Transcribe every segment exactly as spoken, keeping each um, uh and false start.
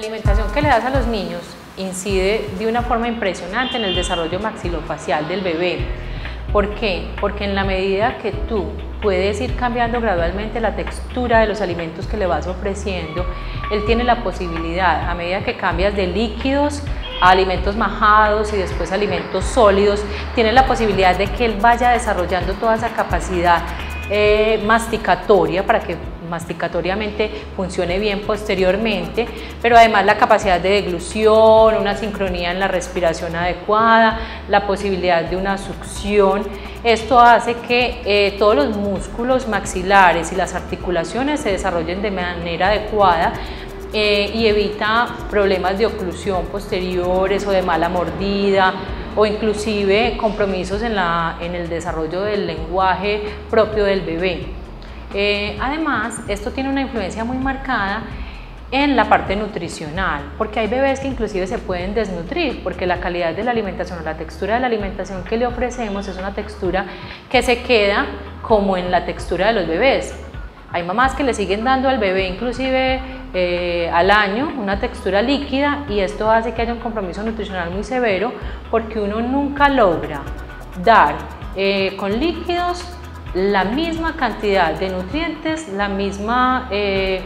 La alimentación que le das a los niños incide de una forma impresionante en el desarrollo maxilofacial del bebé. ¿Por qué? Porque en la medida que tú puedes ir cambiando gradualmente la textura de los alimentos que le vas ofreciendo, él tiene la posibilidad, a medida que cambias de líquidos a alimentos majados y después alimentos sólidos, tiene la posibilidad de que él vaya desarrollando toda esa capacidad eh, masticatoria para que masticatoriamente funcione bien posteriormente, pero además la capacidad de deglución, una sincronía en la respiración adecuada, la posibilidad de una succión. Esto hace que eh, todos los músculos maxilares y las articulaciones se desarrollen de manera adecuada eh, y evita problemas de oclusión posteriores o de mala mordida, o inclusive compromisos en, la, en el desarrollo del lenguaje propio del bebé. Eh, además, esto tiene una influencia muy marcada en la parte nutricional, porque hay bebés que inclusive se pueden desnutrir, porque la calidad de la alimentación o la textura de la alimentación que le ofrecemos es una textura que se queda como en la textura de los bebés. Hay mamás que le siguen dando al bebé inclusive eh, al año una textura líquida, y esto hace que haya un compromiso nutricional muy severo, porque uno nunca logra dar eh, con líquidos la misma cantidad de nutrientes, la misma eh,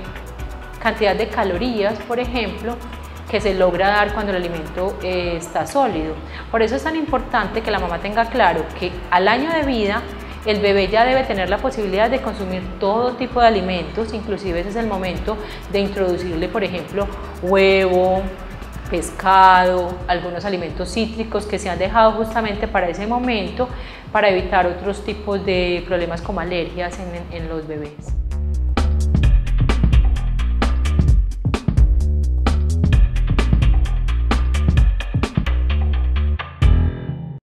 cantidad de calorías, por ejemplo, que se logra dar cuando el alimento eh, está sólido. Por eso es tan importante que la mamá tenga claro que al año de vida el bebé ya debe tener la posibilidad de consumir todo tipo de alimentos, inclusive ese es el momento de introducirle, por ejemplo, huevo, pescado, algunos alimentos cítricos que se han dejado justamente para ese momento, para evitar otros tipos de problemas como alergias en, en los bebés.